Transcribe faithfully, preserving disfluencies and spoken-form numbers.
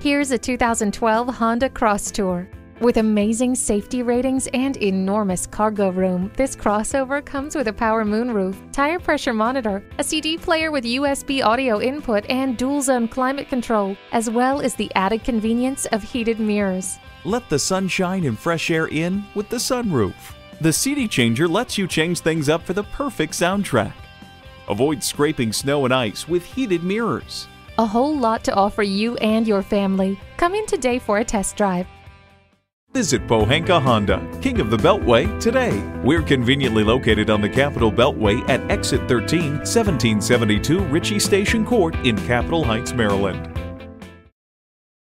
Here's a two thousand twelve Honda Crosstour. With amazing safety ratings and enormous cargo room, this crossover comes with a power moonroof, tire pressure monitor, a C D player with U S B audio input and dual-zone climate control, as well as the added convenience of heated mirrors. Let the sunshine and fresh air in with the sunroof. The C D changer lets you change things up for the perfect soundtrack. Avoid scraping snow and ice with heated mirrors. A whole lot to offer you and your family. Come in today for a test drive. Visit Pohanka Honda, King of the Beltway, today. We're conveniently located on the Capitol Beltway at Exit thirteen, seventeen seventy-two Ritchie Station Court in Capitol Heights, Maryland.